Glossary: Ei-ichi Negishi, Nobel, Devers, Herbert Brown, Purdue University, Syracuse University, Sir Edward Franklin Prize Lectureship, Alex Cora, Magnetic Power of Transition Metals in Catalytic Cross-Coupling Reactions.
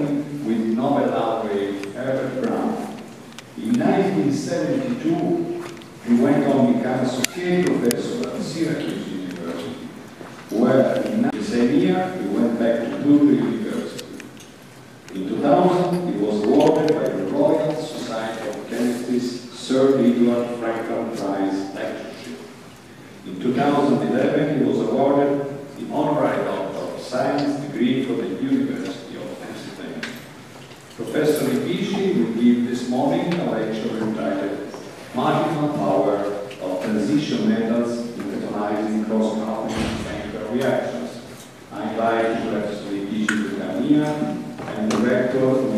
involvement with Nobel laureate Herbert Brown. In 1972, he went on to become associate professor at Syracuse University, where in the same year he went back to Purdue University. In 2000, he was awarded by the Royal Society of Chemistry's Sir Edward Franklin Prize Lectureship. In 2011, he was awarded the honorary Doctor of Science degree from the University of Amsterdam. Professor Negishi will give this morning a lecture entitled Magnetic Power of Transition Metals in Catalytic Cross-Coupling Reactions. I invite Professor Negishi to come here and the rector